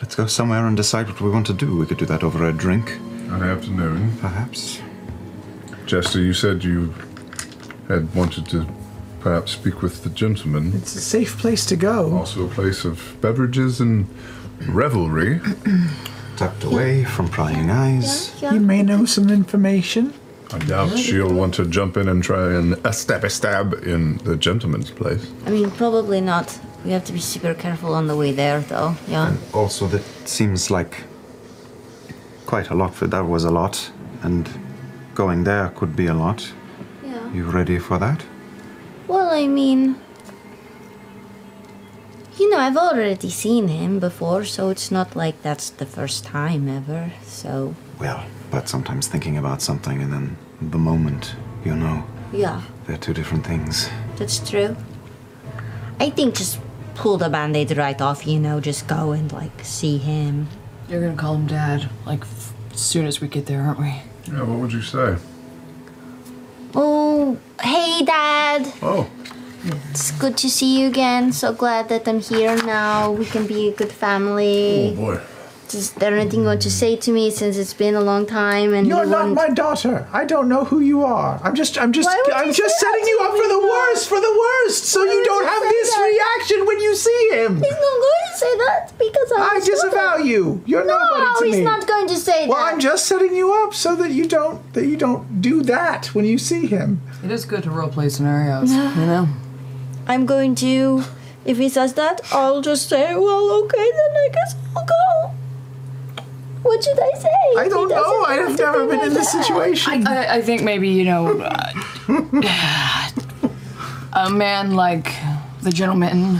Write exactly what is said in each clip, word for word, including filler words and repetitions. Let's go somewhere and decide what we want to do. We could do that over a drink. An afternoon. Perhaps. Jester, you said you had wanted to perhaps speak with the gentleman. It's a safe place to go. Also a place of beverages and revelry. Tucked away from prying eyes. You may know some information. I doubt she'll want to jump in and try and a stab-a-stab in the gentleman's place. I mean, probably not. We have to be super careful on the way there, though, yeah. And also, that seems like quite a lot, but that was a lot, and going there could be a lot. Yeah. You ready for that? Well, I mean, you know, I've already seen him before, so it's not like that's the first time ever, so... Well... But sometimes thinking about something and then the moment, you know. Yeah. They're two different things. That's true. I think just pull the Band-Aid right off, you know, just go and, like, see him. You're gonna call him Dad, like, f as soon as we get there, aren't we? Yeah, what would you say? Oh, hey, Dad. Oh. It's good to see you again. So glad that I'm here now. We can be a good family. Oh, boy. Is there anything you want to say to me since it's been a long time? And you're not my daughter. I don't know who you are. I'm just, I'm just, I'm just setting you up for the worst, for the worst, so you don't have this reaction when you see him. He's not going to say that because I disavow you. You're nobody to me. No, he's not going to say that. Well, I'm just setting you up so that you don't, that you don't do that when you see him. It is good to roleplay scenarios, you know. I'm going to, if he says that, I'll just say, well, okay, then I guess I'll go. What should I say? I don't know. I have never been in this situation. I, I, I think maybe, you know, uh, a man like the gentleman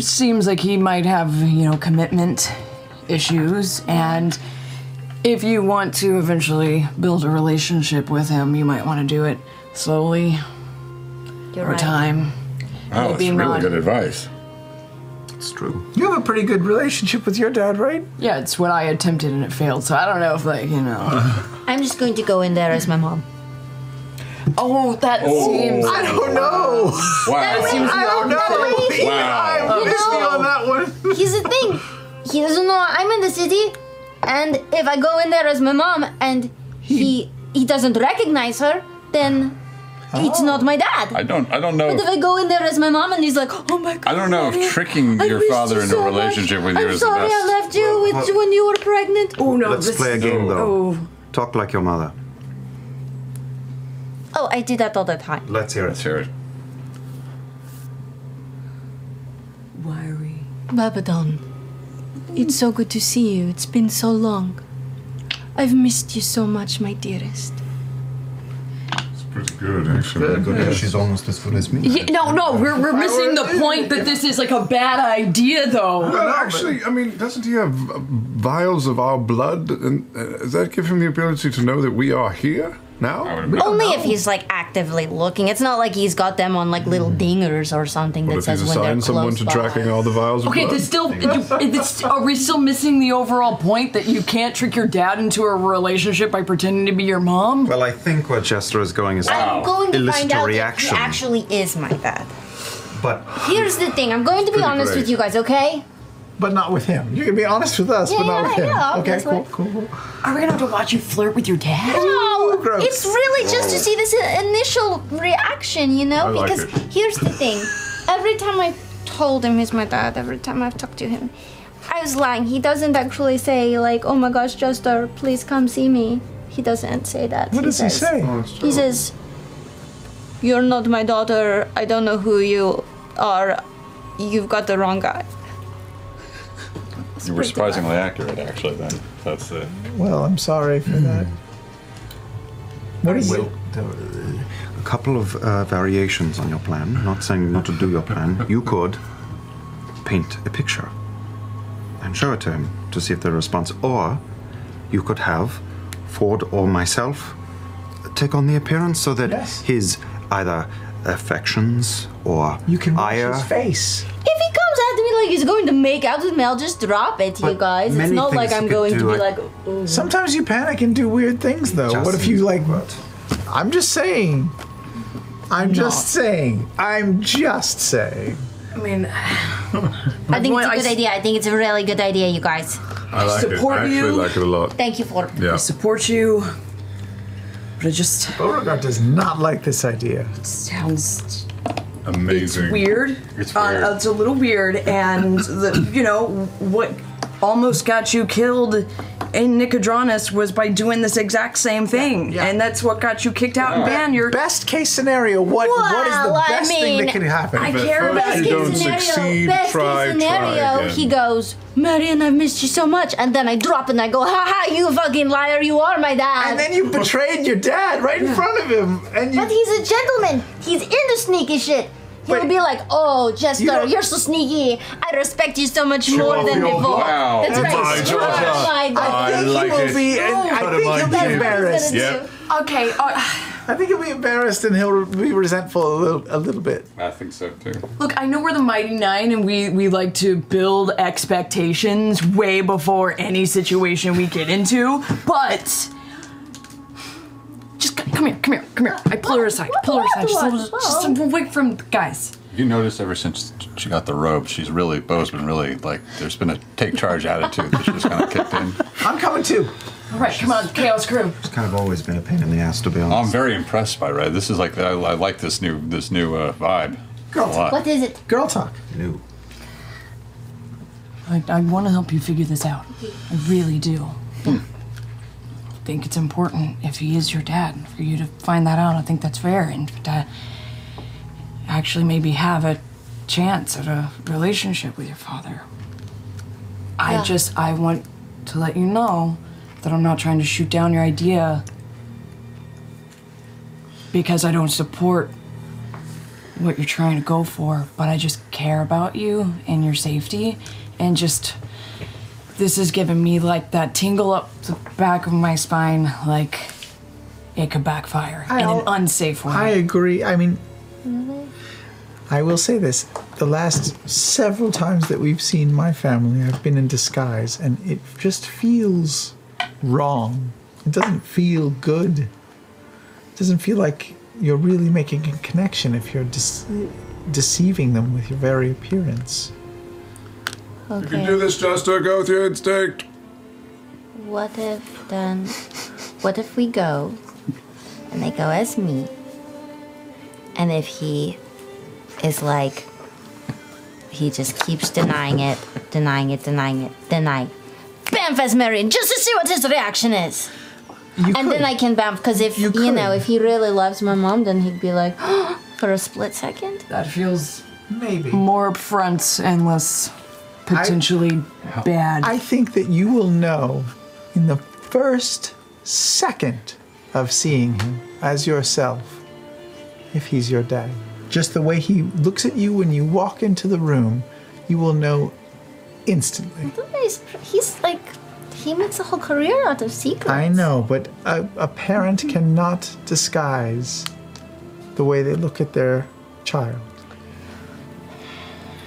seems like he might have, you know, commitment issues. And if you want to eventually build a relationship with him, you might want to do it slowly You're over right. time. Wow, that's really not, good advice. It's true. You have a pretty good relationship with your dad, right? Yeah, it's what I attempted and it failed, so I don't know if, like, you know. I'm just going to go in there as my mom. Oh, that oh. seems... I don't know. Wow. That seems I don't know. Wow. You know, on that one. Here's the thing. He doesn't know I'm in the city, and if I go in there as my mom and he, he doesn't recognize her, then... Oh. It's not my dad. I don't. I don't know. But if I go in there as my mom and he's like, "Oh my God," I don't know if tricking I your father you into so a relationship much. With you I'm is the best. I'm sorry, I left you well, with well, when you were pregnant. Oh no! Let's play a game though. Oh. Talk like your mother. Oh, I do that all the time. Let's hear it. Let's hear it. Wiry. Babadon, it's so good to see you. It's been so long. I've missed you so much, my dearest. Pretty good, actually. Good, good. Yeah, she's almost as full as me. Yeah, no, no, we're, we're missing the point that this is like a bad idea, though. Well, actually, I mean, doesn't he have vials of our blood? And uh, does that give him the ability to know that we are here now? Only know. If he's like actively looking. It's not like he's got them on like little dingers or something what that says when they're close by. What if he's assigned someone to tracking all the vials of blood? Okay, still, it's, are we still missing the overall point that you can't trick your dad into a relationship by pretending to be your mom? Well, I think what Jester is going is wow. I'm going to find out reaction. That he actually is my dad. But here's the thing, I'm going to be honest great. with you guys, okay? But not with him. You can be honest with us, yeah, but not yeah, with him. Yeah, okay, cool, cool. Are we gonna have to watch you flirt with your dad? No, gross. It's really just to see this initial reaction, you know? I because like here's the thing. Every time I told him he's my dad, every time I've talked to him, I was lying. He doesn't actually say, like, oh my gosh, Jester, please come see me. He doesn't say that. What he does says, he say? He says, you're not my daughter. I don't know who you are. You've got the wrong guy. You were surprisingly accurate, actually, then. That's the... Well, I'm sorry for that. What is well, it? A couple of uh, variations on your plan. Not saying not to do your plan. You could paint a picture and show it to him to see if the response. Or you could have Fjord or myself take on the appearance so that yes. his either affections or you can watch ire... his face. Like he's going to make out with me, I'll just drop it to you guys. It's not like I'm going to be like... Ooh. Sometimes you panic and do weird things, though. What if you, like... What? I'm just saying. I'm just saying. I'm just saying. I mean... I think it's a good I idea. I think it's a really good idea, you guys. I like support it. I actually you. like it a lot. Thank you for it. Yeah. I support you. But I just... Beauregard does not like this idea. It sounds... amazing. It's weird. It's weird. Uh, it's a little weird, and, the, you know, what almost got you killed... and Nicodranas was by doing this exact same thing, yeah. and that's what got you kicked out and banned. Your best case scenario. What? Well, what is the best I mean, thing that can happen? I care about you. Don't scenario, succeed. Best try, case scenario. Try he goes, Marian, I've missed you so much, and then I drop and I go, ha ha, you fucking liar, you are my dad. And then you betrayed your dad right in yeah. front of him. And you but he's a gentleman. He's into sneaky shit. He'll but be like, oh, Jester, you you're so sneaky. I respect you so much more than before. Wow. That's right. My Georgia. I, I think like he will it. be, and oh, I think he'll be embarrassed. Yep. Okay. Uh, I think he'll be embarrassed and he'll be resentful a little, a little bit. I think so too. Look, I know we're the Mighty Nein and we, we like to build expectations way before any situation we get into, but just come here, come here, come here. I pull her aside, pull her aside. Just, just, just away from the guys. You notice ever since she got the robe, she's really, Beau's been really, like, there's been a take charge attitude that she just kind of kicked in. I'm coming too. All right, she's, come on, Chaos Crew. It's kind of always been a pain in the ass, to be honest. I'm very impressed by Red. This is like, I, I like this new, this new uh, vibe. Girl talk. What is it? Girl talk. New. I, I want to help you figure this out. I really do. Hmm. I think it's important, if he is your dad, for you to find that out. I think that's fair, and to actually maybe have a chance at a relationship with your father. Yeah. I just, I want to let you know that I'm not trying to shoot down your idea because I don't support what you're trying to go for, but I just care about you and your safety, and just... this is giving me like that tingle up the back of my spine, like it could backfire I in an unsafe way. I agree. I mean, mm-hmm. I will say this. The last several times that we've seen my family, I've been in disguise, and it just feels wrong. It doesn't feel good. It doesn't feel like you're really making a connection if you're de- deceiving them with your very appearance. Okay. You can do this, Jester. Go with your instinct. What if then? What if we go, and they go as me, and if he is like, he just keeps denying it, denying it, denying it, denying. Bamf as Marian, just to see what his reaction is. You and could. then I can bamf, because if you, you know, if he really loves my mom, then he'd be like, for a split second. That feels maybe more upfront and less. Potentially I, bad. I think that you will know in the first second of seeing him as yourself if he's your dad. Just the way he looks at you when you walk into the room, you will know instantly. He's, he's like, he makes a whole career out of secrets. I know, but a, a parent mm-hmm. cannot disguise the way they look at their child.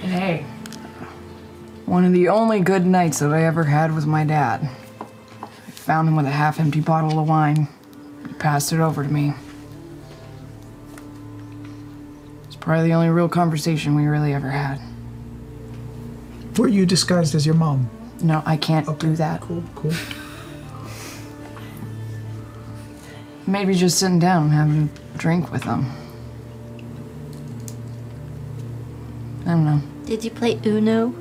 Hey. One of the only good nights that I ever had was my dad. I found him with a half-empty bottle of wine. He passed it over to me. It's probably the only real conversation we really ever had. Were you disguised as your mom? No, I can't okay. do that. Cool, cool. Maybe just sitting down and having a drink with them. I don't know. Did you play Uno?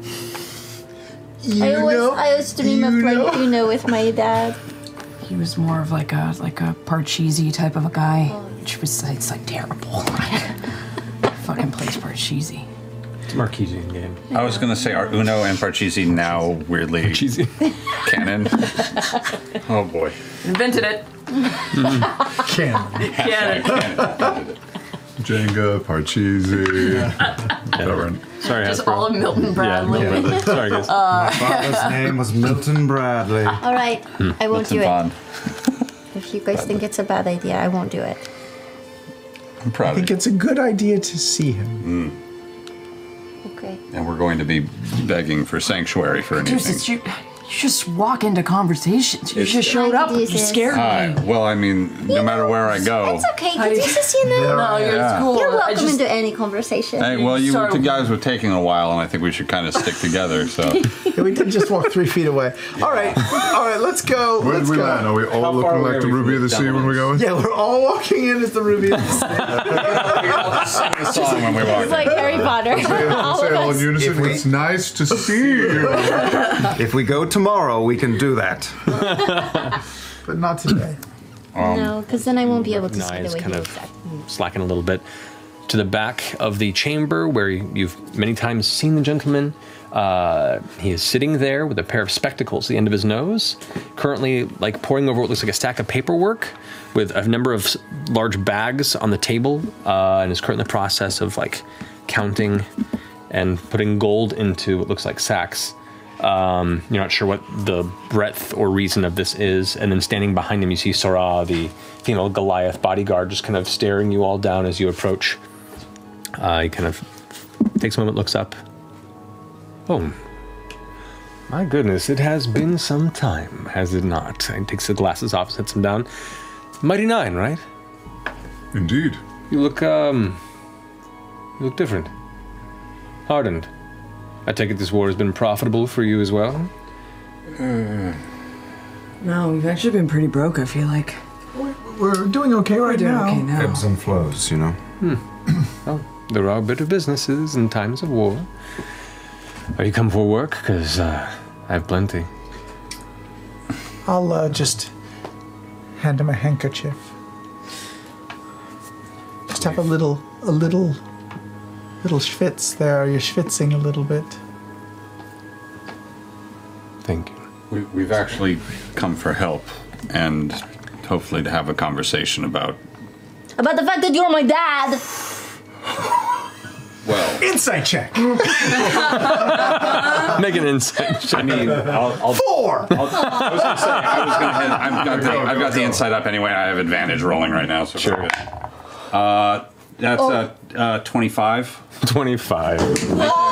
You I always, know, I always dream of playing Uno with my dad. He was more of like a like a Parcheesi type of a guy, oh. which was it's like terrible. Fucking plays Parcheesi. It's a Marchesian game. I was gonna say are Uno and Parcheesi now weirdly canon? Oh boy. Invented it. Canon. Canon. Canon. Jenga, Parcheesi, yeah. Sorry, just all of Milton Bradley. Yeah, Milton. Sorry, guys. Uh, My father's name was Milton Bradley. All right, hmm. I won't Milton do Bond. it. If you guys Bradley. think it's a bad idea, I won't do it. I'm proud. I think it's a good idea to see him. Mm. Okay. And we're going to be begging for sanctuary for anything. You just walk into conversations. You it's just showed up and you scared Hi. me. Well, I mean, no you matter know, where I go. It's okay, Caduceus, you know? No, you're yeah. cool. You're welcome just, into any conversation. Hey, well, you Sorry. two guys were taking a while, and I think we should kind of stick together, so. Yeah, we did just walk three feet away. Yeah. All right, all right, let's go. Where did we land? Are we all How looking like the Ruby of the Sea when we're going? Yeah, we're all walking in as the Ruby of the Sea. We all just sing the song when we walk in. It's like Harry Potter. Say all in unison, it's nice to see you. If we go tomorrow, we can do that. But not today. Um, no, because then I won't be able to see the way kind of exactly. slacking a little bit. To the back of the chamber where you've many times seen the gentleman. Uh, he is sitting there with a pair of spectacles at the end of his nose, currently like poring over what looks like a stack of paperwork with a number of large bags on the table, uh, and is currently in the process of like counting and putting gold into what looks like sacks. Um, you're not sure what the breadth or reason of this is, and then standing behind him you see Sora, the female Goliath bodyguard, just kind of staring you all down as you approach. Uh, he kind of takes a moment, looks up. Oh, my goodness, it has been some time, has it not? And takes the glasses off, sets them down. Mighty Nein, right? Indeed. You look, um, you look different. Hardened. I take it this war has been profitable for you as well? Uh, no, we've actually been pretty broke, I feel like. We're, we're doing okay right doing now. Okay now. Ebbs and flows, you know. Hmm. Well, there are bitter businesses in times of war. Are you come for work? Because uh, I have plenty. I'll uh, just hand him a handkerchief. Just have a little, a little... little schwitz there. You're schwitzing a little bit. Thank you. We, we've actually come for help and hopefully to have a conversation about... About the fact that you're my dad! Well... Insight check! Make an insight check. I mean, I'll... I'll Four! I'll, I was going to say, I was going to... I've got, the, I've got the insight up anyway. I have advantage rolling right now, so sure. We're good. Uh... That's oh. a uh, twenty-five. twenty-five.